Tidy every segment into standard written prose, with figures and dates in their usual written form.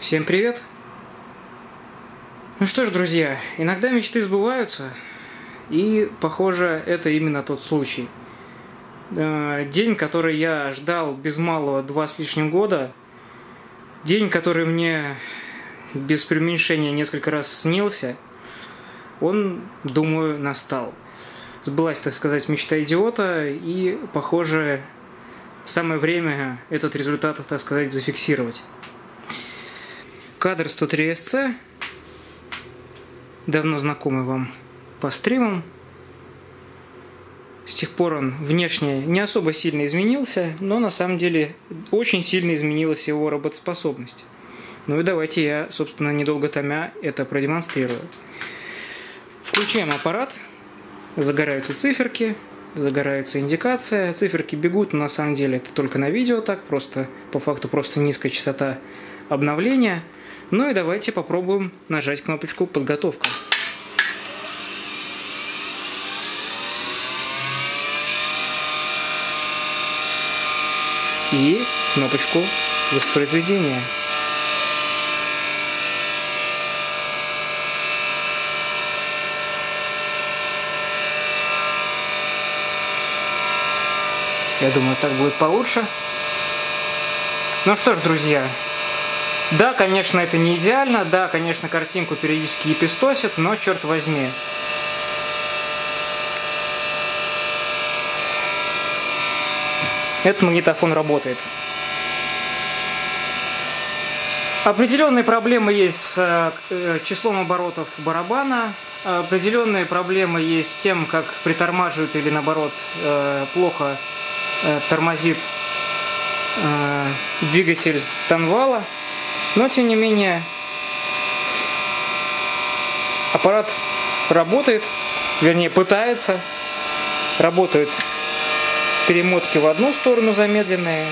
Всем привет! Ну что ж, друзья, иногда мечты сбываются, и, похоже, это именно тот случай. День, который я ждал без малого 2 с лишним года, день, который мне без преуменьшения несколько раз снился, он, думаю, настал. Сбылась, так сказать, мечта идиота, и, похоже, самое время этот результат, так сказать, зафиксировать. Кадр 103SC, давно знакомый вам по стримам. С тех пор он внешне не особо сильно изменился, но на самом деле очень сильно изменилась его работоспособность. Ну и давайте я, собственно, недолго томя, это продемонстрирую. Включаем аппарат, загораются циферки, загорается индикация, циферки бегут, но на самом деле это только на видео так, просто по факту просто низкая частота обновления. Ну и давайте попробуем нажать кнопочку «Подготовка». И кнопочку «Воспроизведение». Я думаю, так будет получше. Ну что ж, друзья, да, конечно, это не идеально, да, конечно, картинку периодически епистосит, но, черт возьми. Этот магнитофон работает. Определенные проблемы есть с числом оборотов барабана, определенные проблемы есть с тем, как притормаживает или, наоборот, плохо тормозит двигатель танвала. Но, тем не менее, аппарат работает, вернее, пытается. Работают перемотки в одну сторону замедленные.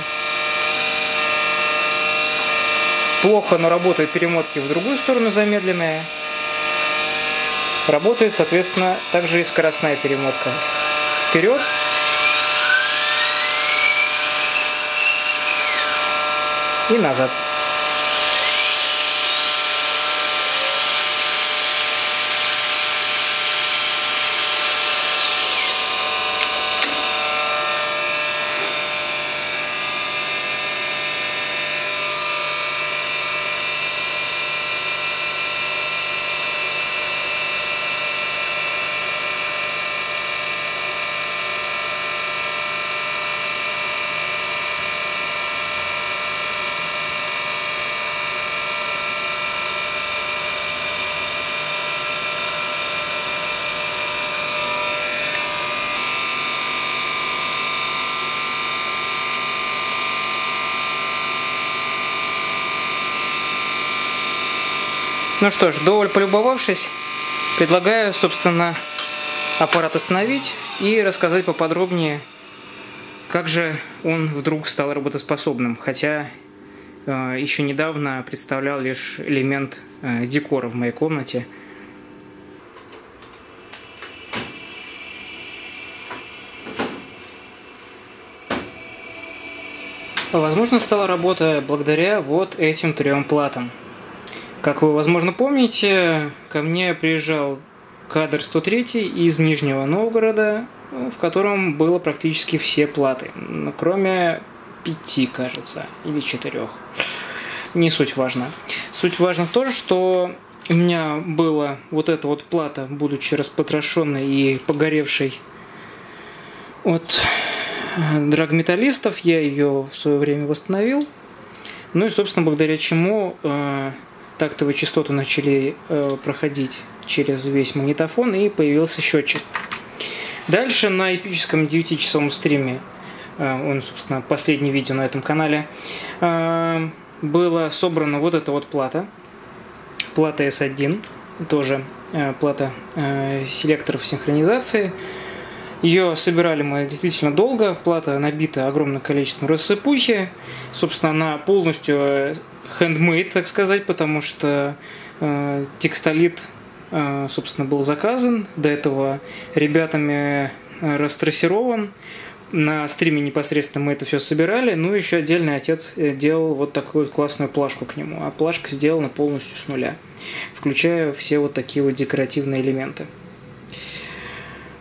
Плохо, но работают перемотки в другую сторону замедленные. Работает, соответственно, также и скоростная перемотка. Вперед. И назад. Ну что ж, довольно полюбовавшись, предлагаю, собственно, аппарат остановить и рассказать поподробнее, как же он вдруг стал работоспособным, хотя еще недавно представлял лишь элемент декора в моей комнате. Возможно, стала работа благодаря вот этим 3 платам. Как вы, возможно, помните, ко мне приезжал кадр 103 из Нижнего Новгорода, в котором было практически все платы, кроме 5, кажется, или 4. Не суть важно. Суть важна то, что у меня была вот эта вот плата, будучи распотрошенной и погоревшей от драгметаллистов, я ее в свое время восстановил. Ну и, собственно, благодаря чему тактовые частоты начали проходить через весь магнитофон, и появился счетчик. Дальше на эпическом 9-часовом стриме, он, собственно, последнее видео на этом канале, была собрана вот эта вот плата. Плата S1, тоже плата селекторов синхронизации. Ее собирали мы действительно долго, плата набита огромным количеством рассыпухи. Собственно, она полностью хендмейд, так сказать, потому что текстолит, собственно, был заказан, до этого ребятами растрассирован. на стриме непосредственно мы это все собирали. Ну, еще отдельный отец делал вот такую классную плашку к нему. А плашка сделана полностью с нуля, включая все вот такие вот декоративные элементы.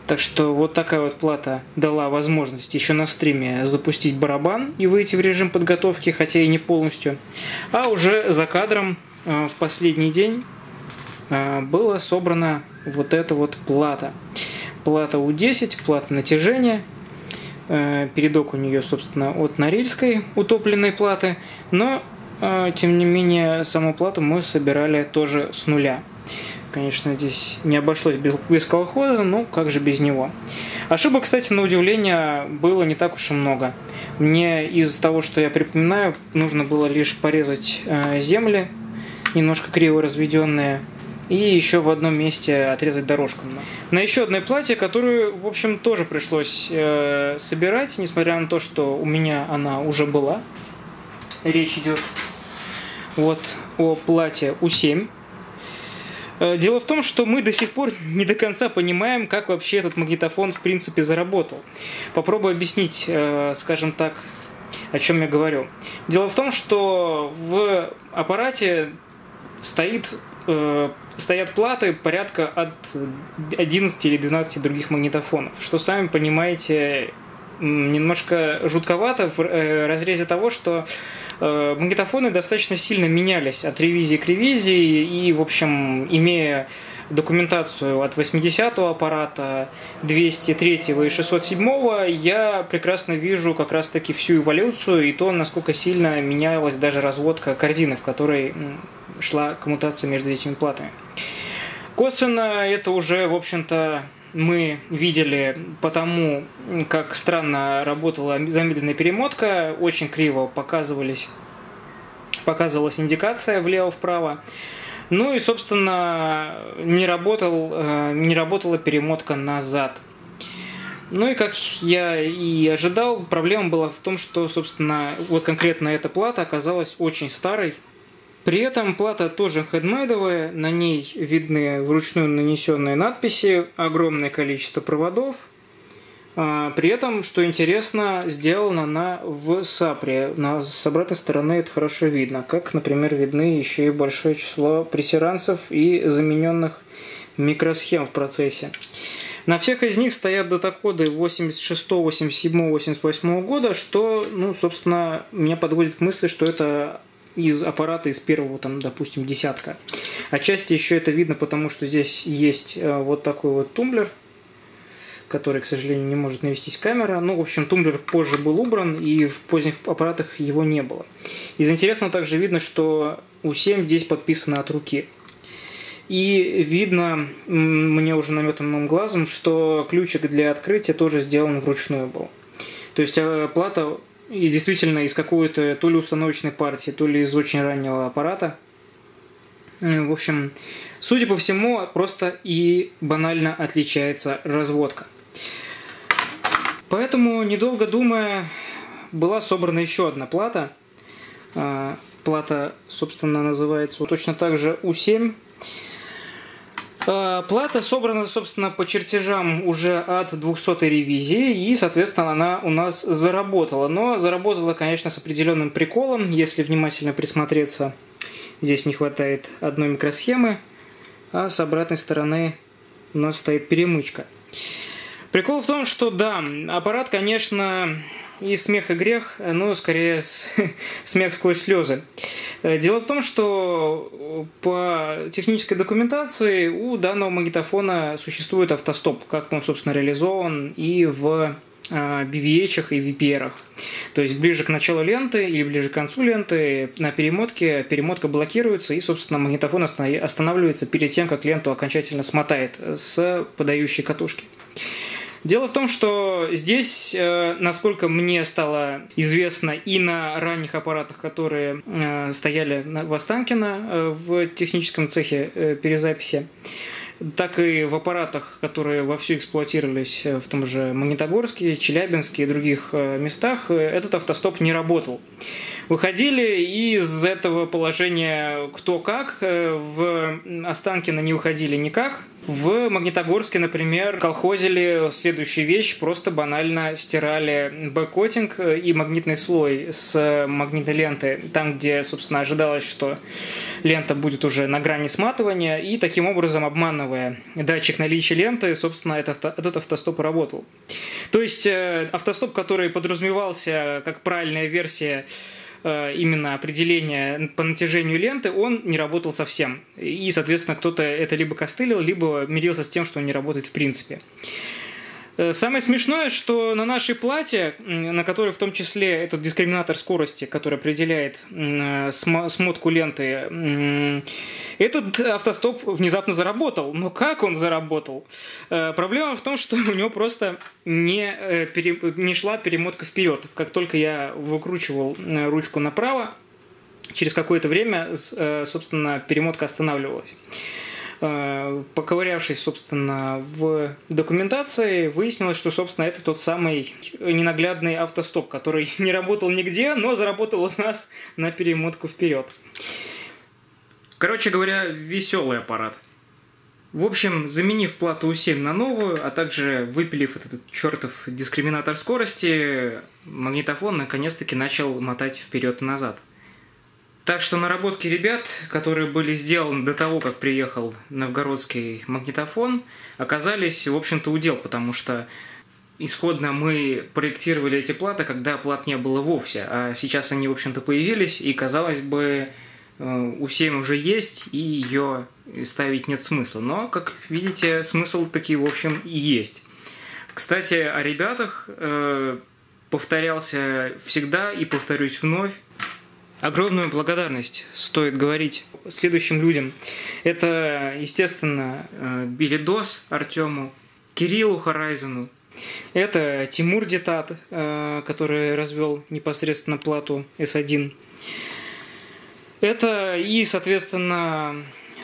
Так что вот такая вот плата дала возможность еще на стриме запустить барабан и выйти в режим подготовки, хотя и не полностью. А уже за кадром в последний день была собрана вот эта вот плата. Плата У10, плата натяжения. Передок у нее, собственно, от Норильской утопленной платы. Но, тем не менее, саму плату мы собирали тоже с нуля. Конечно, здесь не обошлось без колхоза, но как же без него. Ошибок, кстати, на удивление, было не так уж и много. Мне из-за того, что я припоминаю, нужно было лишь порезать земли, немножко криво разведенные, и еще в одном месте отрезать дорожку. На еще одной плате, которую, в общем, тоже пришлось собирать, несмотря на то, что у меня она уже была. Речь идет вот о плате У7. Дело в том, что мы до сих пор не до конца понимаем, как вообще этот магнитофон в принципе заработал. Попробую объяснить, скажем так, о чем я говорю. Дело в том, что в аппарате стоят платы порядка от 11 или 12 других магнитофонов, что, сами понимаете, немножко жутковато в разрезе того, что магнитофоны достаточно сильно менялись от ревизии к ревизии, и, в общем, имея документацию от 80-го аппарата, 203-го и 607-го, я прекрасно вижу как раз-таки всю эволюцию и то, насколько сильно менялась даже разводка корзины, в которой шла коммутация между этими платами. Косвенно это уже, в общем-то, мы видели потому, как странно работала замедленная перемотка, очень криво показывалась индикация влево-вправо. Ну и, собственно, не работала перемотка назад. Ну и, как я и ожидал, проблема была в том, что, собственно, вот конкретно эта плата оказалась очень старой. При этом плата тоже хендмейдовая, на ней видны вручную нанесенные надписи, огромное количество проводов. При этом, что интересно, сделана она в сапре. С обратной стороны это хорошо видно, как, например, видны еще и большое число пресеранцев и замененных микросхем в процессе. На всех из них стоят датакоды 86, 87, 88 года, что, ну, собственно, меня подводит к мысли, что это из аппарата из первого, там, допустим, десятка. Отчасти еще это видно, потому что здесь есть вот такой вот тумблер, который, к сожалению, не может навестись камера. Ну, в общем, тумблер позже был убран, и в поздних аппаратах его не было. Из интересного также видно, что У7 здесь подписано от руки. И видно, мне уже наметанным глазом, что ключик для открытия тоже сделан вручную был. То есть плата... И действительно из какой-то то ли установочной партии, то ли из очень раннего аппарата. В общем, судя по всему, просто и банально отличается разводка. Поэтому, недолго думая, была собрана еще одна плата. Плата, собственно, называется точно так же У7. Плата собрана, собственно, по чертежам уже от 200-й ревизии, и, соответственно, она у нас заработала. Но заработала, конечно, с определенным приколом. Если внимательно присмотреться, здесь не хватает одной микросхемы, а с обратной стороны у нас стоит перемычка. Прикол в том, что, да, аппарат, конечно, и смех, и грех, но скорее смех сквозь слезы. Дело в том, что по технической документации у данного магнитофона существует автостоп, как он, собственно, реализован и в BVH-ах и VPR-ах. То есть ближе к началу ленты или ближе к концу ленты на перемотке перемотка блокируется, и, собственно, магнитофон останавливается перед тем, как ленту окончательно смотает с подающей катушки. Дело в том, что здесь, насколько мне стало известно, и на ранних аппаратах, которые стояли в Останкино в техническом цехе перезаписи, так и в аппаратах, которые вовсю эксплуатировались в том же Магнитогорске, Челябинске и других местах, этот автостоп не работал. выходили из этого положения кто как. В Останкино не выходили никак. В Магнитогорске, например, колхозили следующую вещь, просто банально стирали бэккотинг и магнитный слой с магнитной ленты, там, где, собственно, ожидалось, что лента будет уже на грани сматывания, и таким образом, обманывая датчик наличия ленты, собственно, этот автостоп работал. То есть автостоп, который подразумевался как правильная версия именно определение по натяжению ленты, он не работал совсем. И, соответственно, кто-то это либо костылил, либо мирился с тем, что он не работает в принципе. Самое смешное, что на нашей плате, на которой в том числе этот дискриминатор скорости, который определяет смотку ленты, этот автостоп внезапно заработал. Но как он заработал? Проблема в том, что у него просто не шла перемотка вперед. Как только я выкручивал ручку направо, через какое-то время, собственно, перемотка останавливалась. Поковырявшись, собственно, в документации, выяснилось, что, собственно, это тот самый ненаглядный автостоп, который не работал нигде, но заработал у нас на перемотку вперед. Короче говоря, веселый аппарат. В общем, заменив плату У7 на новую, а также выпилив этот чертов дискриминатор скорости, магнитофон наконец-таки начал мотать вперед и назад. Так что наработки ребят, которые были сделаны до того, как приехал новгородский магнитофон, оказались, в общем-то, удел, потому что исходно мы проектировали эти платы, когда плат не было вовсе, а сейчас они, в общем-то, появились, и, казалось бы, У7 уже есть, и ее ставить нет смысла. Но, как видите, смысл таки, в общем, и есть. Кстати, о ребятах повторялся всегда и повторюсь вновь. Огромную благодарность стоит говорить следующим людям. Это, естественно, Белидос Артему, Кириллу Харайзону. Это Тимур Детат, который развел непосредственно плату S1. Это и, соответственно,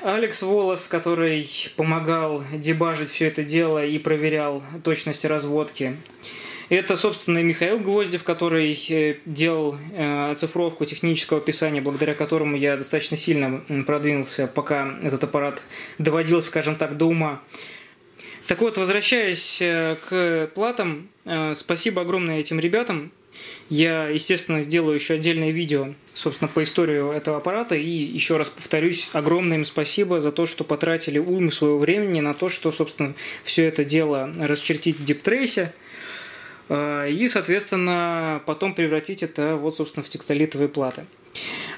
Алекс Волос, который помогал дебажить все это дело и проверял точность разводки. Это, собственно, Михаил Гвоздев, который делал оцифровку технического описания, благодаря которому я достаточно сильно продвинулся, пока этот аппарат доводил, скажем так, до ума. Так вот, возвращаясь к платам, спасибо огромное этим ребятам. Я, естественно, сделаю еще отдельное видео, собственно, по истории этого аппарата. И еще раз повторюсь, огромное им спасибо за то, что потратили уйму своего времени на то, что, собственно, все это дело расчертить в DeepTrace. И, соответственно, потом превратить это вот, собственно, в текстолитовые платы.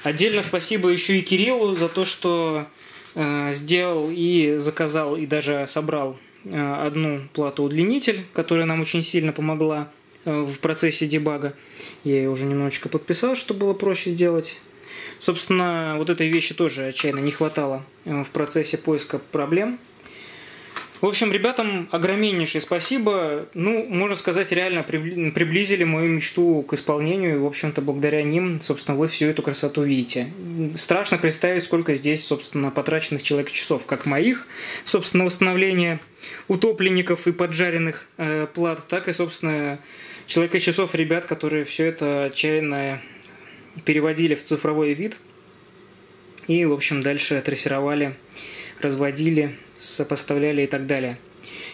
Отдельно спасибо еще и Кириллу за то, что сделал и заказал, и даже собрал одну плату-удлинитель, которая нам очень сильно помогла в процессе дебага. Я ее уже немножечко подписал, чтобы было проще сделать. Собственно, вот этой вещи тоже отчаянно не хватало в процессе поиска проблем. В общем, ребятам огромнейшее спасибо. Ну, можно сказать, реально приблизили мою мечту к исполнению. И, в общем-то, благодаря ним, собственно, вы всю эту красоту видите. Страшно представить, сколько здесь, собственно, потраченных человек часов, как моих, собственно, восстановления утопленников и поджаренных плат, так и, собственно, человека часов ребят, которые все это отчаянно переводили в цифровой вид. И, в общем, дальше трассировали, разводили, сопоставляли и так далее.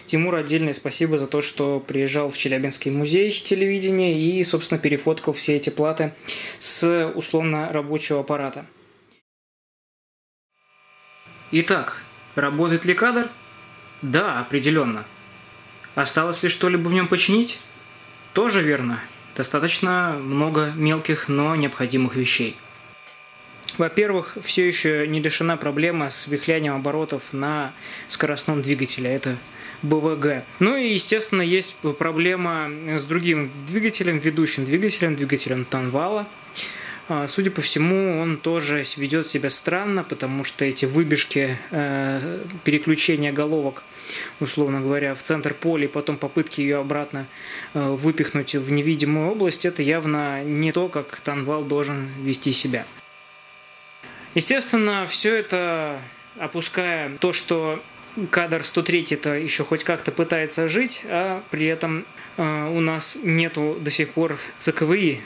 Тимур, отдельное спасибо за то, что приезжал в Челябинский музей телевидения и, собственно, перефоткал все эти платы с условно рабочего аппарата. Итак, работает ли кадр? Да, определенно. Осталось ли что-либо в нем починить? Тоже верно. Достаточно много мелких, но необходимых вещей. Во-первых, все еще не решена проблема с вихлянием оборотов на скоростном двигателе, это БВГ. Ну и, естественно, есть проблема с другим двигателем, ведущим двигателем, двигателем Танвала. Судя по всему, он тоже ведет себя странно, потому что эти выбежки, переключения головок, условно говоря, в центр поля, и потом попытки ее обратно выпихнуть в невидимую область, это явно не то, как Танвал должен вести себя. Естественно, все это, опуская то, что кадр 103 еще хоть как-то пытается жить, а при этом у нас нету до сих пор ЦКВИ,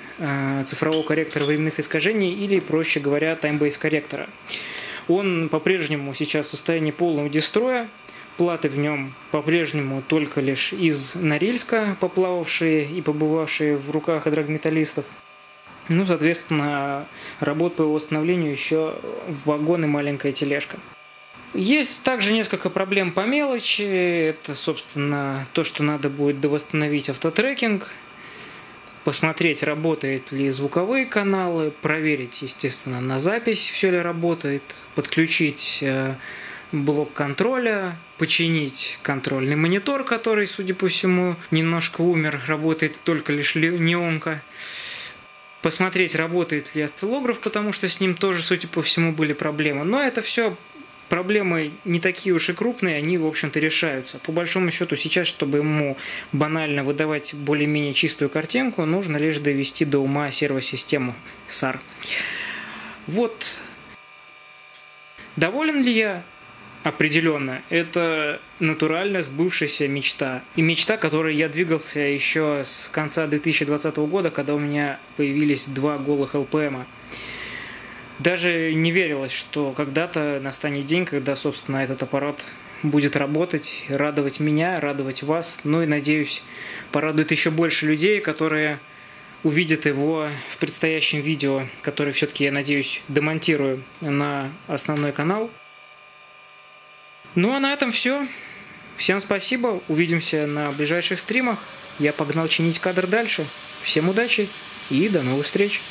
цифрового корректора временных искажений, или, проще говоря, таймбейс-корректора. Он по-прежнему сейчас в состоянии полного дестроя. Платы в нем по-прежнему только лишь из Норильска, поплававшие и побывавшие в руках драгметаллистов. Ну, соответственно, работ по его восстановлению еще вагон и маленькая тележка. Есть также несколько проблем по мелочи. Это, собственно, то, что надо будет довосстановить автотрекинг, посмотреть, работают ли звуковые каналы, проверить, естественно, на запись, все ли работает, подключить блок контроля, починить контрольный монитор, который, судя по всему, немножко умер, работает только лишь неонко. Посмотреть, работает ли осциллограф, потому что с ним тоже, судя по всему, были проблемы. Но это все проблемы не такие уж и крупные, они, в общем-то, решаются. По большому счету сейчас, чтобы ему банально выдавать более-менее чистую картинку, нужно лишь довести до ума сервосистему SAR. Вот. Доволен ли я? Определенно. Это натурально сбывшаяся мечта. И мечта, которой я двигался еще с конца 2020 года, когда у меня появились 2 голых ЛПМа. Даже не верилось, что когда-то настанет день, когда, собственно, этот аппарат будет работать, радовать меня, радовать вас. Ну и, надеюсь, порадует еще больше людей, которые увидят его в предстоящем видео, которое все-таки, я надеюсь, демонтирую на основной канал. Ну а на этом все. Всем спасибо. Увидимся на ближайших стримах. Я погнал чинить кадр дальше. Всем удачи и до новых встреч.